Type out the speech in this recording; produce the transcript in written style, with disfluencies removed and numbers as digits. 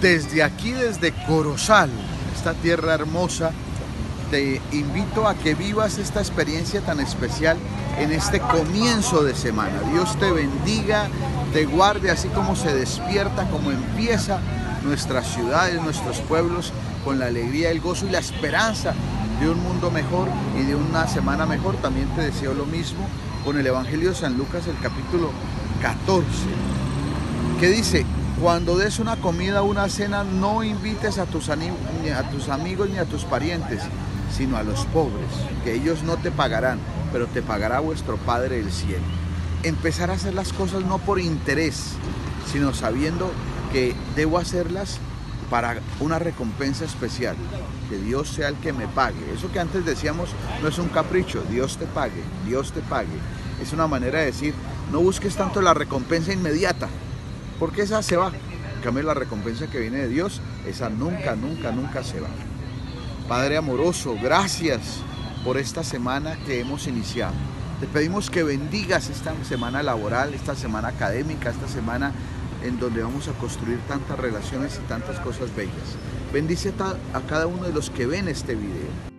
Desde aquí, desde Corozal, esta tierra hermosa, te invito a que vivas esta experiencia tan especial en este comienzo de semana. Dios te bendiga, te guarde, así como se despierta, como empieza nuestras ciudades, nuestros pueblos, con la alegría, el gozo y la esperanza de un mundo mejor y de una semana mejor. También te deseo lo mismo con el Evangelio de San Lucas, el capítulo 14, que dice: cuando des una comida o una cena, no invites a tus amigos ni a tus parientes, sino a los pobres, que ellos no te pagarán, pero te pagará vuestro Padre del Cielo. Empezar a hacer las cosas no por interés, sino sabiendo que debo hacerlas para una recompensa especial, que Dios sea el que me pague. Eso que antes decíamos no es un capricho, Dios te pague, Dios te pague. Es una manera de decir, no busques tanto la recompensa inmediata, porque esa se va. En cambio, la recompensa que viene de Dios, esa nunca, nunca, nunca se va. Padre amoroso, gracias por esta semana que hemos iniciado. Te pedimos que bendigas esta semana laboral, esta semana académica, esta semana en donde vamos a construir tantas relaciones y tantas cosas bellas. Bendice a cada uno de los que ven este video.